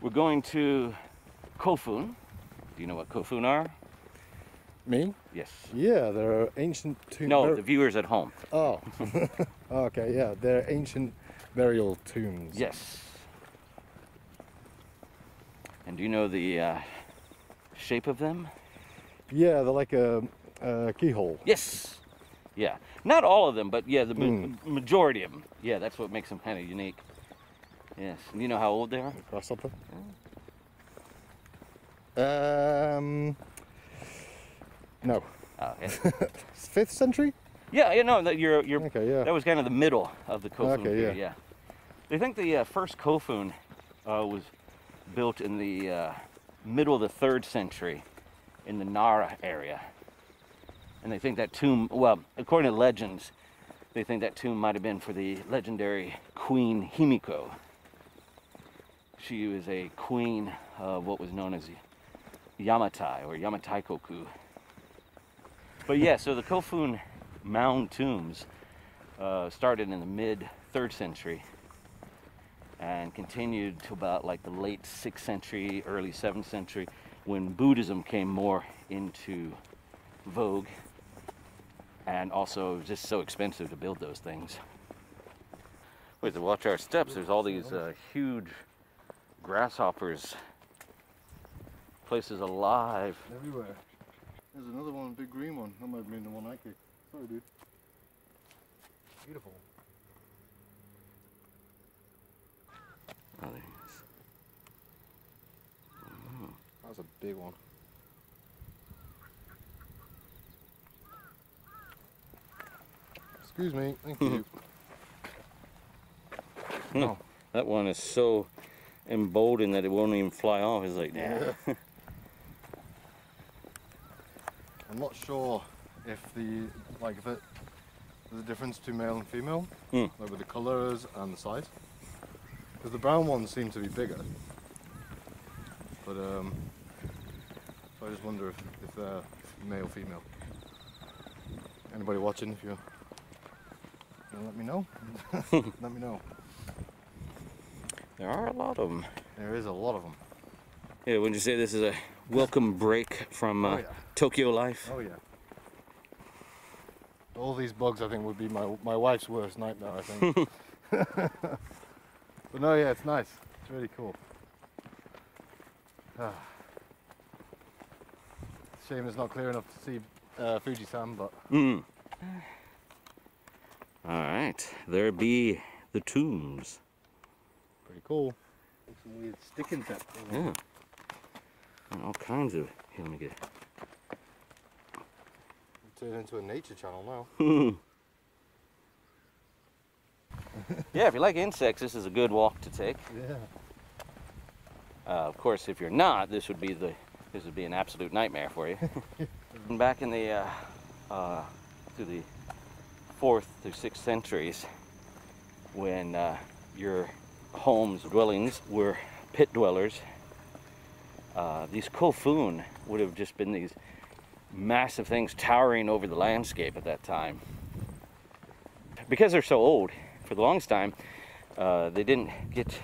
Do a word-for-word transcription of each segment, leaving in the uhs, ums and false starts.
We're going to Kofun. Do you know what Kofun are? Me? Yes. Yeah, they're ancient... tombs. No, the viewers at home. Oh. Okay, yeah, they're ancient burial tombs. Yes. And do you know the uh, shape of them? Yeah, they're like a, a keyhole. Yes. Yeah. Not all of them, but yeah, the ma mm. majority of them. Yeah, that's what makes them kind of unique. Yes. And you know how old they are? Or something? Yeah. Um... No. Oh, yeah. Fifth century? Yeah, you know, you're, you're, okay, yeah. That was kind of the middle of the Kofun. Okay, period, yeah. yeah. They think the uh, first Kofun uh, was built in the uh, middle of the third century in the Nara area. And they think that tomb, well, according to legends, they think that tomb might have been for the legendary Queen Himiko. She was a queen of what was known as Yamatai, or Yamatai Koku. But yeah, so the Kofun mound tombs uh, started in the mid-third century and continued to about like the late sixth century, early seventh century, when Buddhism came more into vogue, and also it was just so expensive to build those things. We have to watch our steps. There's all these uh, huge grasshoppers. Place is alive. Everywhere. There's another one, a big green one. That might have been the one I kicked. Sorry, dude. Beautiful. Oh, there he is. Oh. That was a big one. Excuse me. Thank you. No, that one is so emboldened that it won't even fly off. It's like, nah. Yeah. I'm not sure if the like if it there's a difference between male and female, mm. like with the colours and the size. Because the brown ones seem to be bigger, but um, so I just wonder if, if they're male, female. Anybody watching? If you let me know, let me know. There are a lot of them. There is a lot of them. Yeah, wouldn't you say this is a welcome break from uh, oh, yeah. Tokyo life? Oh yeah. All these bugs, I think, would be my my wife's worst nightmare, I think. But no, yeah, it's nice. It's really cool. Ah. Shame it's not clear enough to see uh, Fuji-san, but. Mm. All right, there be the tombs. Pretty cool. Some weird sticking stuff. Yeah. And all kinds of. Here, let me get. Turn into a nature channel now. Yeah, if you like insects, this is a good walk to take. Yeah. Uh, of course, if you're not, this would be the this would be an absolute nightmare for you. Back in the uh, uh, to the fourth through sixth centuries, when uh, your homes, dwellings were pit dwellers. Uh, these Kofun would have just been these massive things towering over the landscape at that time. Because they're so old, for the longest time, uh, they didn't get,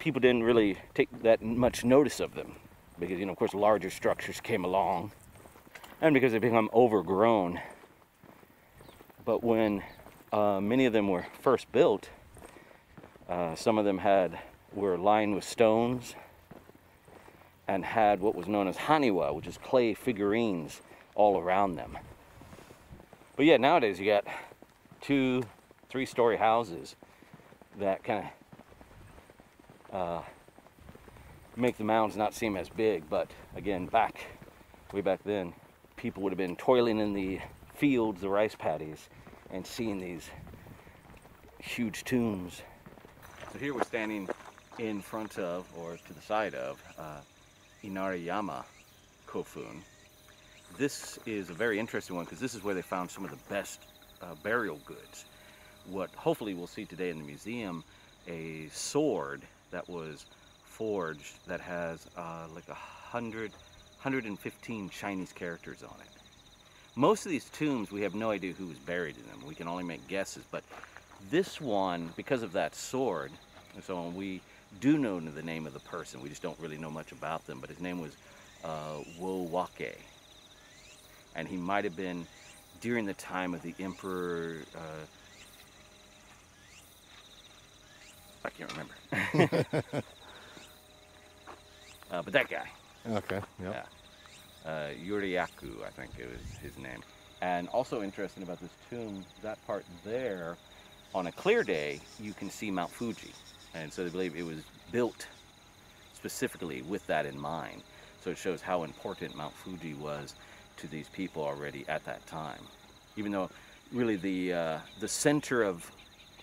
people didn't really take that much notice of them. Because, you know, of course, larger structures came along. And because they become overgrown. But when uh, many of them were first built, uh, some of them had, were lined with stones, and had what was known as Haniwa, which is clay figurines all around them. But yeah, nowadays you got two, three-story houses that kind of uh, make the mounds not seem as big. But again, back, way back then, people would have been toiling in the fields, the rice paddies, and seeing these huge tombs. So here we're standing in front of, or to the side of, uh, Inariyama Kofun. This is a very interesting one because this is where they found some of the best uh, burial goods. What hopefully we'll see today in the museum, a sword that was forged that has uh, like a hundred, one hundred fifteen Chinese characters on it. Most of these tombs, we have no idea who was buried in them. We can only make guesses, but this one, because of that sword, and so on, we do know the name of the person. We just don't really know much about them. But his name was uh, Wo-Wake. And he might have been during the time of the Emperor... Uh, I can't remember. uh, but that guy. Okay, yep. Yeah. Uh, Yuryaku, I think it was his name. And also interesting about this tomb, that part there, on a clear day, you can see Mount Fuji. And so they believe it was built specifically with that in mind. So it shows how important Mount Fuji was to these people already at that time. Even though really the, uh, the center of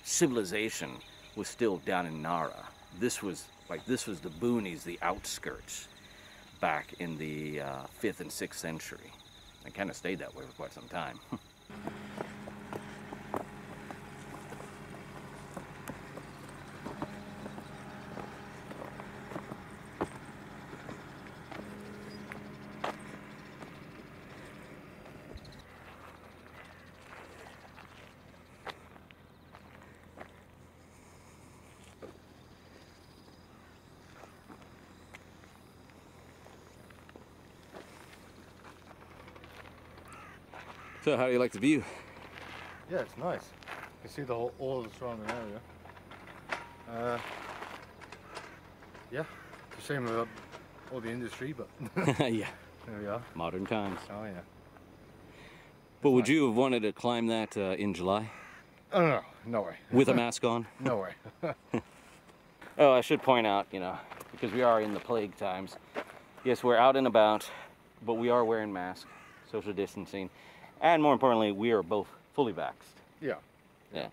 civilization was still down in Nara. This was like, this was the boonies, the outskirts, back in the uh, fifth and sixth century. It kind of stayed that way for quite some time. So how do you like the view? Yeah, it's nice. You can see the whole, all of the surrounding area. Uh, yeah, it's a shame about all the industry, but yeah, there we are. Modern times. Oh yeah. But it's would nice. You have wanted to climb that uh, in July? Oh no, no way. With a mask on? No way. Oh, I should point out, you know, because we are in the plague times. Yes, we're out and about, but we are wearing masks, social distancing. And more importantly, we are both fully vaxxed. Yeah. Yeah.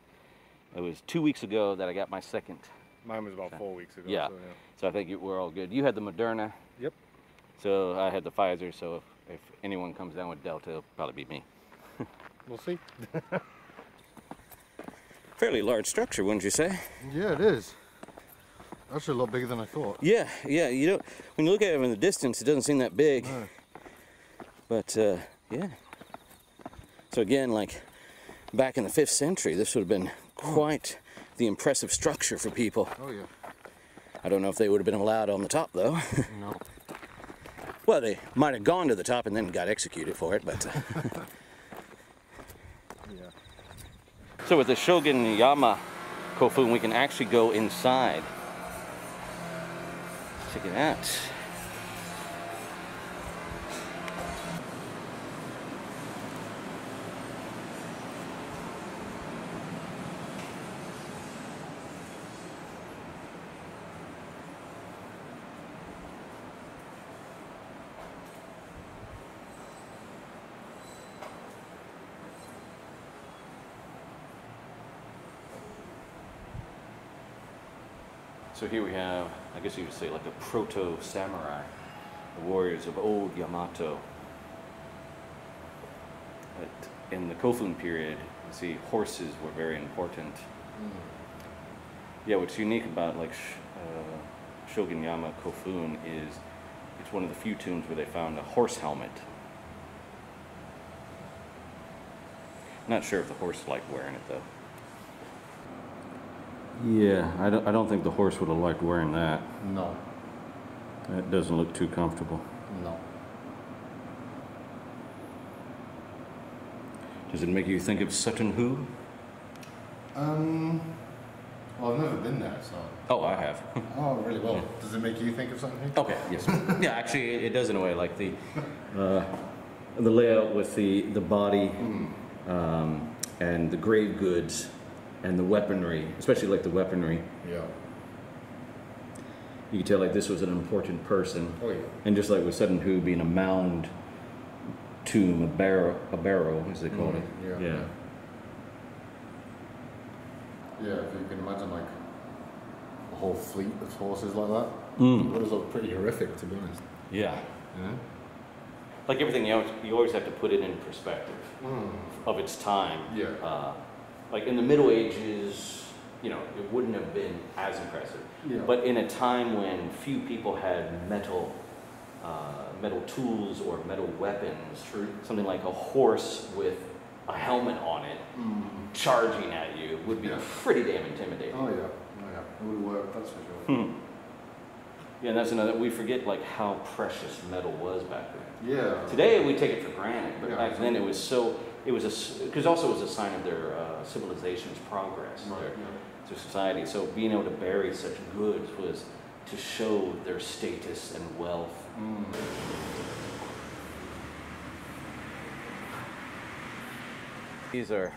It was two weeks ago that I got my second. Mine was about four weeks ago. Yeah. So, yeah. So I think it, we're all good. You had the Moderna. Yep. So I had the Pfizer. So if, if anyone comes down with Delta, it'll probably be me. We'll see. Fairly large structure, wouldn't you say? Yeah, it is. Actually a lot bigger than I thought. Yeah, yeah. You don't, when you look at it in the distance, it doesn't seem that big. No. But, uh, yeah. So again, like back in the fifth century, this would have been quite the impressive structure for people. Oh yeah. I don't know if they would have been allowed on the top though. No. Well, they might have gone to the top and then got executed for it, but. Uh... yeah. So with the Shogunyama Kofun, we can actually go inside. Check it out. So here we have, I guess you would say, like a proto-samurai, the warriors of old Yamato. But in the Kofun period, you see horses were very important. Mm. Yeah, what's unique about like uh, Shogunyama Kofun is it's one of the few tombs where they found a horse helmet. Not sure if the horse liked wearing it though. Yeah, I don't, I don't think the horse would have liked wearing that. No. That doesn't look too comfortable. No. Does it make you think of Sutton Hoo? Um, well, I've never been there, so... Oh, I have. Oh, really? Well, yeah. Does it make you think of Sutton Hoo? Okay, yes. Yeah, actually, it does in a way, like the, uh, the layout with the, the body mm. um, and the grave goods. And the weaponry, especially like the weaponry. Yeah. You could tell like this was an important person. Oh yeah. And just like with Sutton Hoo being a mound tomb, a barrow, a barrow as they called mm-hmm. it. Yeah. Yeah. Yeah, if you can imagine like a whole fleet of horses like that. Mm. It was all pretty horrific to be honest. Yeah. Yeah. Like everything you always, you always have to put it in perspective mm. of its time. Yeah. Uh, Like in the Middle Ages, you know, it wouldn't have been as impressive. Yeah. But in a time when few people had metal, uh, metal tools or metal weapons, true. Something like a horse with a helmet on it mm. charging at you would be yeah. pretty damn intimidating. Oh yeah, oh, yeah. It would work. That's for sure. Hmm. Yeah, and that's another, we forget like how precious metal was back then. Yeah. Today we take it for granted, but yeah, back exactly. then it was so, it was a, because also it was a sign of their uh, civilization's progress, right, their, yeah. their society. So being able to bury such goods was to show their status and wealth. Mm. These are,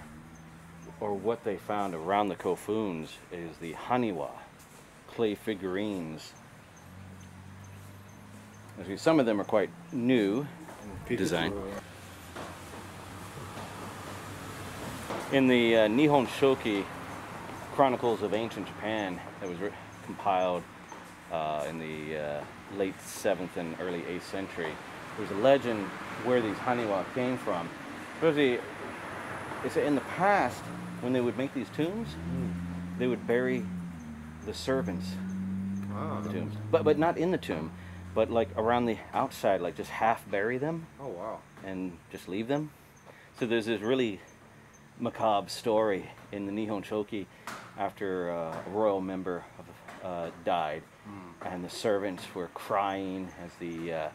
or what they found around the Kofuns is the Haniwa, clay figurines. Some of them are quite new design. In the uh, Nihon Shoki, Chronicles of Ancient Japan, that was compiled uh, in the uh, late seventh and early eighth century, there's a legend where these Haniwa came from. Especially, it's in the past, when they would make these tombs, mm. they would bury the servants ah, of the tombs. But, but not in the tomb, but like around the outside, like just half bury them. Oh, wow. And just leave them. So there's this really macabre story in the Nihon Shoki after uh, a royal member of, uh, died, mm. and the servants were crying as the uh,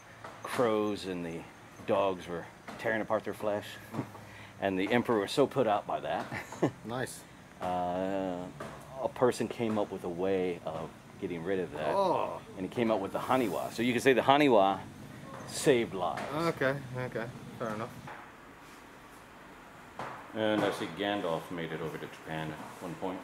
crows and the dogs were tearing apart their flesh. Mm. And the emperor was so put out by that. Nice. Uh, a person came up with a way of getting rid of that. Oh. And he came up with the Haniwa. So you could say the Haniwa saved lives. Okay, okay. Fair enough. And I see Gandalf made it over to Japan at one point.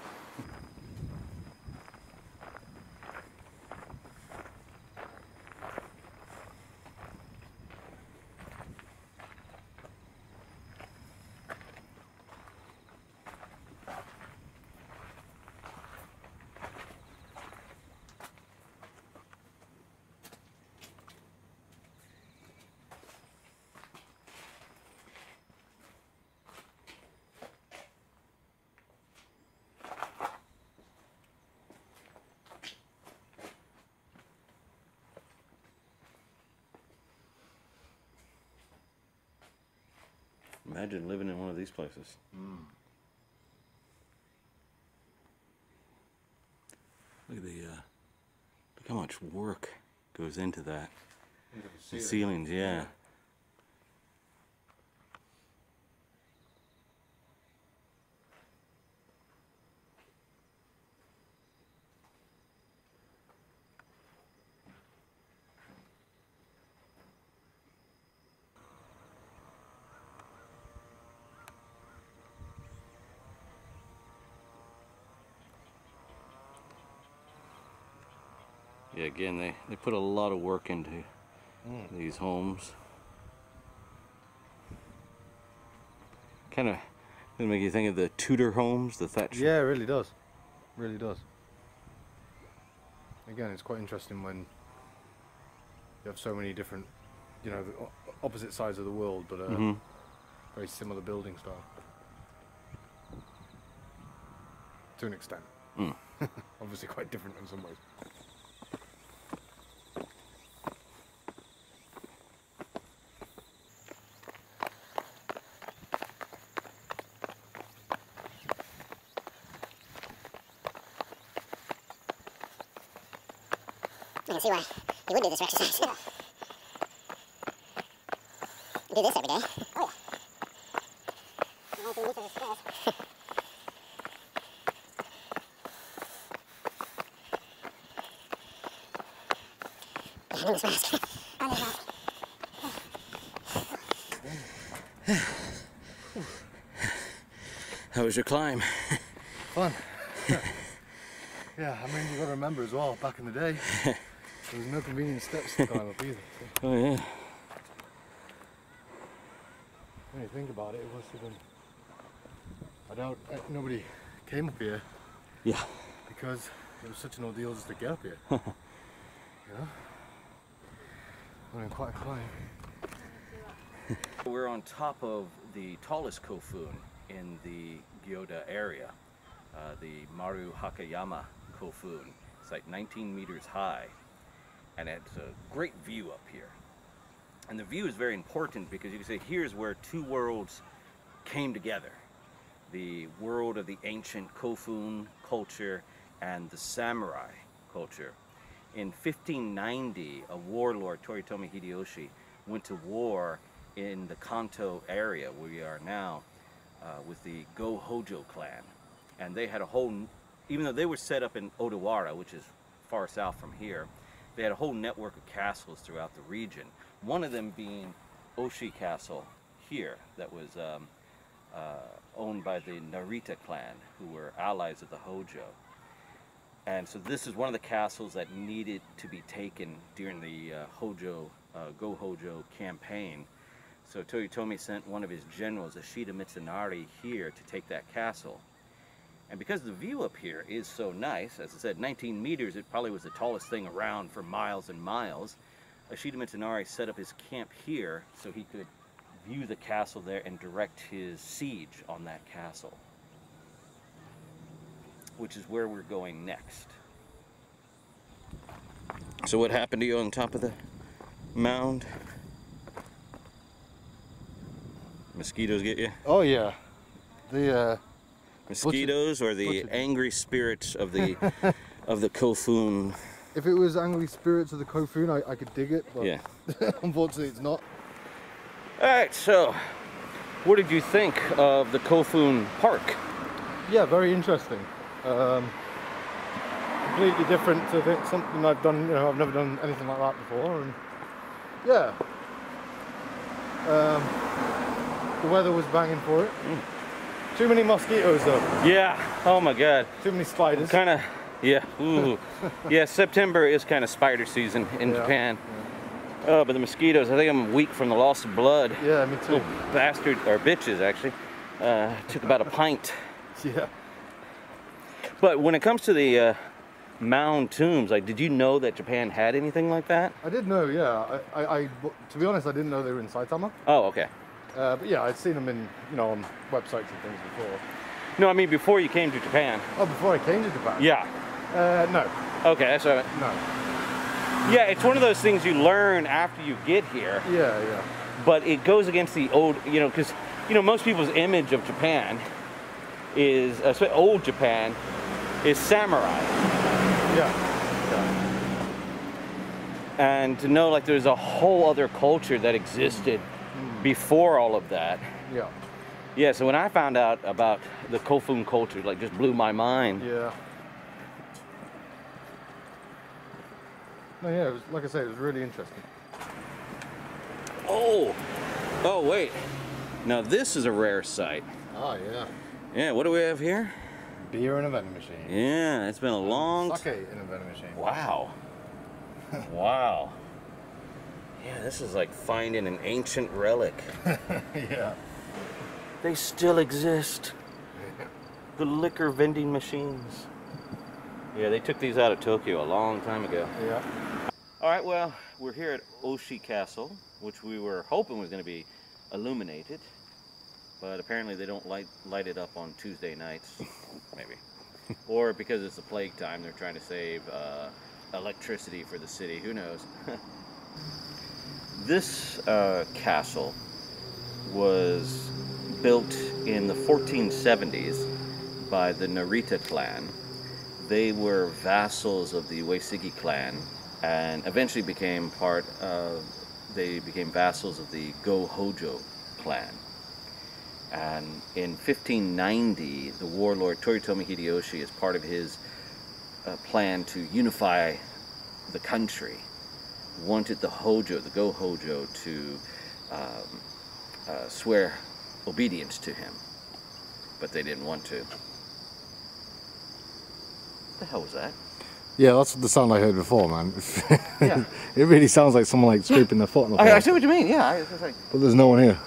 Imagine living in one of these places. Mm. Look at the, uh, look how much work goes into that. The ceilings, it. yeah. Yeah, again, they, they put a lot of work into mm. these homes. Kind of make you think of the Tudor homes, the thatch. Yeah, it really does. Really does. Again, it's quite interesting when you have so many different, you know, opposite sides of the world, but uh, mm-hmm. very similar building style. To an extent. Mm. Obviously quite different in some ways. I can see why you would do this exercise. Yeah. I do this every day. Oh, yeah. I can use this. I need this mask. I need that. How was your climb? Fun. Yeah. Yeah, I mean, you've got to remember as well, back in the day. There was no convenient steps to climb up either. So. Oh, yeah. When you think about it, it must have been... I doubt nobody came up here. Yeah. Because it was such an ordeal just to get up here. You know? I mean, quite a climb. We're on top of the tallest Kofun in the Gyoda area, uh, the Maruhakayama Kofun. It's like nineteen meters high. And it's a great view up here. And the view is very important because you can say here's where two worlds came together. The world of the ancient Kofun culture and the samurai culture. in fifteen ninety, a warlord, Toyotomi Hideyoshi, went to war in the Kanto area where we are now uh, with the Go-Hojo clan. And they had a whole, even though they were set up in Odawara, which is far south from here, they had a whole network of castles throughout the region. One of them being Oshi Castle here that was um, uh, owned by the Narita clan, who were allies of the Hojo. And so this is one of the castles that needed to be taken during the uh, Hojo, uh, Go-Hojo campaign. So Toyotomi sent one of his generals, Ishida Mitsunari, here to take that castle. And because the view up here is so nice, as I said, nineteen meters, it probably was the tallest thing around for miles and miles, Ishida Mitsunari set up his camp here so he could view the castle there and direct his siege on that castle, which is where we're going next. So what happened to you on top of the mound? Mosquitoes get you? Oh yeah. The uh, mosquitoes butcher, or the butcher. Angry spirits of the of the Kofun. If it was angry spirits of the Kofun, I, I could dig it, but yeah. Unfortunately it's not. Alright, so what did you think of the Kofun Park? Yeah, very interesting. Um, completely different to think something I've done, you know, I've never done anything like that before, and yeah. Um, the weather was banging for it. Mm. Too many mosquitoes though. Yeah, oh my god. Too many spiders. Kind of, yeah, ooh. Yeah, September is kind of spider season in yeah. Japan. Yeah. Oh, but the mosquitoes, I think I'm weak from the loss of blood. Yeah, me too. Little bastard, or bitches actually, uh, took about a pint. Yeah. But when it comes to the uh, mound tombs, like, did you know that Japan had anything like that? I did know, yeah. I, I, I to be honest, I didn't know they were in Saitama. Oh, okay. Uh, but yeah, I'd seen them in, you know, on websites and things before. No, I mean before you came to Japan. Oh, before I came to Japan. Yeah. Uh, no. Okay, that's what I meant. No. Yeah, it's one of those things you learn after you get here. Yeah, yeah. But it goes against the old, you know, because you know most people's image of Japan is uh, old Japan. Is samurai. Yeah. yeah. And to know like there's a whole other culture that existed mm. before all of that. Yeah. Yeah, so when I found out about the Kofun culture, like just blew my mind. Yeah. No, yeah, it was, like I said, it was really interesting. Oh! Oh, wait. Now this is a rare sight. Oh, yeah. Yeah, what do we have here? Beer in a vending machine. Yeah, it's been a long... Sake in a vending machine. Wow. Wow. Yeah, this is like finding an ancient relic. Yeah. They still exist. The liquor vending machines. Yeah, they took these out of Tokyo a long time ago. Yeah. All right, well, we're here at Oshi Castle, which we were hoping was going to be illuminated. But apparently they don't light, light it up on Tuesday nights, maybe. Or because it's the plague time, they're trying to save uh, electricity for the city, who knows. This uh, castle was built in the fourteen seventies by the Narita clan. They were vassals of the Uesugi clan and eventually became part of, they became vassals of the Go-Hojo clan. And in fifteen ninety, the warlord Toyotomi Hideyoshi, as part of his uh, plan to unify the country, wanted the Hojo, the Go-Hojo, to um, uh, swear obedience to him. But they didn't want to. What the hell was that? Yeah, that's the sound I heard before, man. Yeah. It really sounds like someone like scraping their foot on the floor. I, I see what you mean, yeah. I, I like... But there's no one here.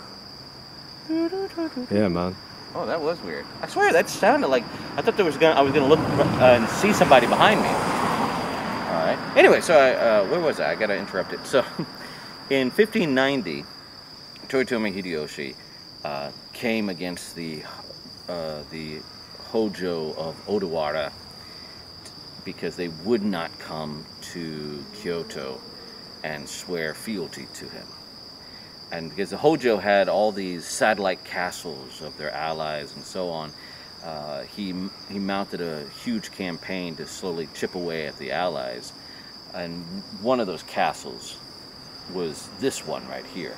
Yeah, man. Oh, that was weird. I swear that sounded like I thought there was gonna. I was gonna look uh, and see somebody behind me. All right. Anyway, so I, uh, where was I? I got interrupted. So, in fifteen ninety, Toyotomi Hideyoshi uh, came against the uh, the Hojo of Odawara because they would not come to Kyoto and swear fealty to him. And because the Hojo had all these satellite castles of their allies and so on, uh, he, he mounted a huge campaign to slowly chip away at the allies. and one of those castles was this one right here.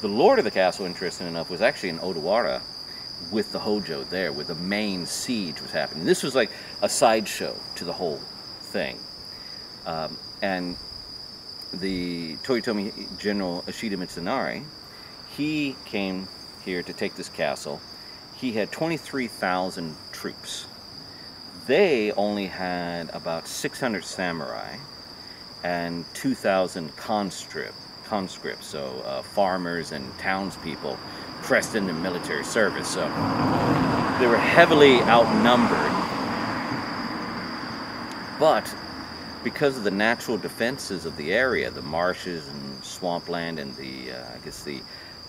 The lord of the castle, interesting enough, was actually in Odawara with the Hojo there, where the main siege was happening. This was like a sideshow to the whole thing. Um, and the Toyotomi General Ishida Mitsunari, he came here to take this castle. He had twenty-three thousand troops. They only had about six hundred samurai and two thousand conscript, conscripts, so uh, farmers and townspeople pressed into military service. So they were heavily outnumbered. But because of the natural defenses of the area, the marshes and swampland, and the uh, I guess the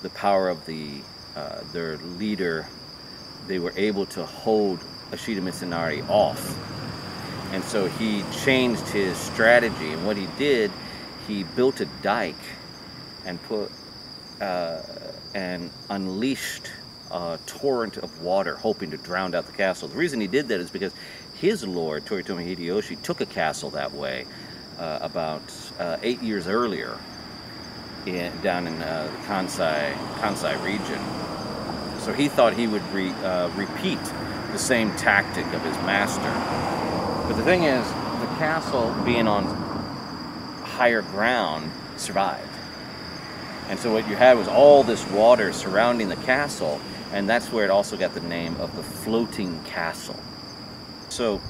the power of the uh, their leader, they were able to hold Ishida Mitsunari off. And so he changed his strategy, and what he did, he built a dike and put uh, and unleashed a torrent of water, hoping to drown out the castle. The reason he did that is because his lord, Toyotomi Hideyoshi, took a castle that way uh, about uh, eight years earlier in, down in uh, the Kansai, Kansai region. So he thought he would re, uh, repeat the same tactic of his master. But the thing is, the castle, being on higher ground, survived. And so what you had was all this water surrounding the castle, and that's where it also got the name of the Floating Castle. So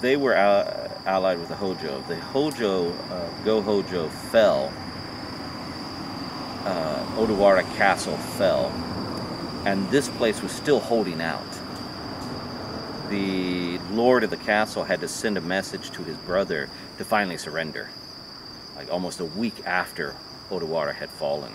they were uh, allied with the Hojo. The Hojo, uh, Go-Hojo, fell. Uh, Odawara Castle fell. And this place was still holding out. The lord of the castle had to send a message to his brother to finally surrender, like almost a week after Odawara had fallen.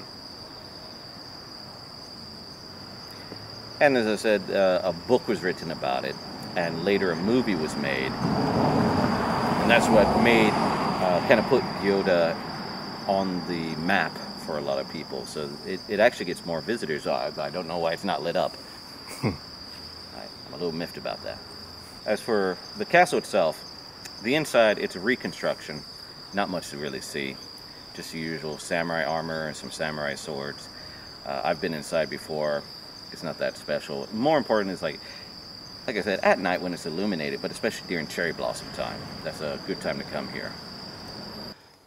And as I said, uh, a book was written about it, and later a movie was made, and that's what made, uh, kind of put Gyoda on the map for a lot of people. So it, it actually gets more visitors. I, I don't know why it's not lit up. I'm a little miffed about that. As for the castle itself, the inside, it's a reconstruction. Not much to really see. Just the usual samurai armor and some samurai swords. Uh, I've been inside before. It's not that special. More important is, like like I said, at night when it's illuminated, but especially during cherry blossom time. That's a good time to come here.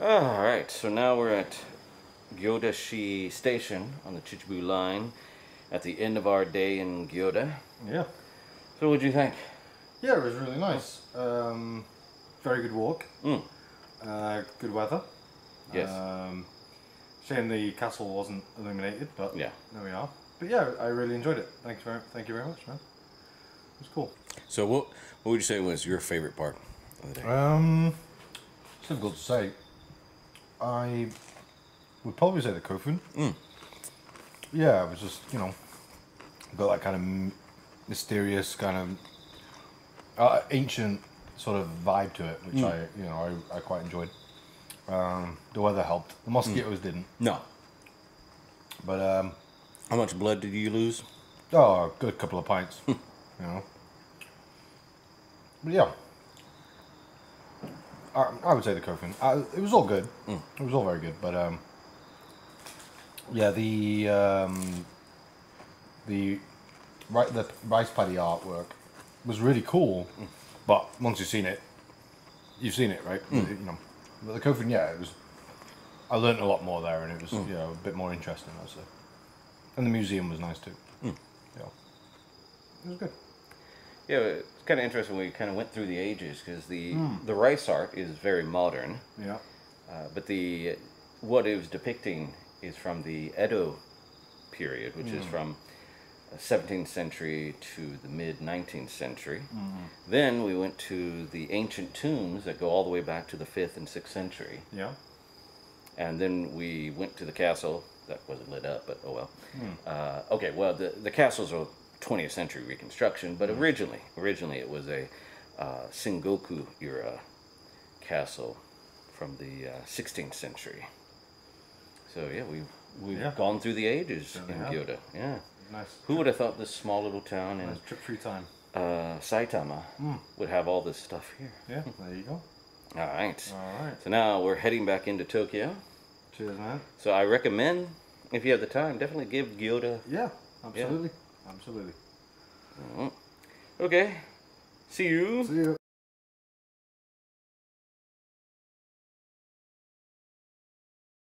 Alright, so now we're at Gyodashi Station on the Chichibu Line, at the end of our day in Gyoda. Yeah. So what did you think? Yeah, it was really nice. Um, very good walk. Mm. Uh, good weather. Yes. Um, shame the castle wasn't illuminated, but yeah, there we are. But yeah, I really enjoyed it. Thanks very, thank you very much, man. It was cool. So what what would you say was your favorite part of the day? Um, it's difficult to say. I would probably say the Kofun. Mm. Yeah, it was just, you know, got that kind of mysterious, kind of uh, ancient sort of vibe to it, which mm. I, you know, I, I quite enjoyed. Um, the weather helped. The mosquitoes mm. didn't. No. But um, how much blood did you lose? Oh, a good couple of pints. You know. But yeah, I, I would say the Kofun. I, it was all good. Mm. It was all very good. But um, yeah, the um, the right the rice paddy artwork was really cool. Mm. But once you've seen it, you've seen it, right? Mm. You know, but the Kofun, yeah, it was. I learned a lot more there, and it was, mm. you know, a bit more interesting, I'd say. And the museum was nice too. Mm. Yeah, it was good. Yeah, it's kind of interesting. We kind of went through the ages, because the mm. the rice art is very modern. Yeah. Uh, but the what it was depicting is from the Edo period, which mm. is from seventeenth century to the mid-nineteenth century. Mm. Then we went to the ancient tombs that go all the way back to the fifth and sixth century. Yeah. And then we went to the castle. That wasn't lit up, but oh well. Mm. Uh, okay, well, the, the castles are twentieth century reconstruction, but mm. originally, originally it was a uh, Sengoku era castle from the uh, sixteenth century. So yeah, we've, we've yeah. gone through the ages in Gyoda. Yeah. Nice. Who would have thought this small little town in nice trip-free time. Uh, Saitama mm. would have all this stuff here? Yeah, there you go. All right. All right. So now we're heading back into Tokyo. Cheers, man. So I recommend, if you have the time, definitely give Gyoda. Yeah, absolutely. Yeah. Absolutely. All right. Okay. See you. See you.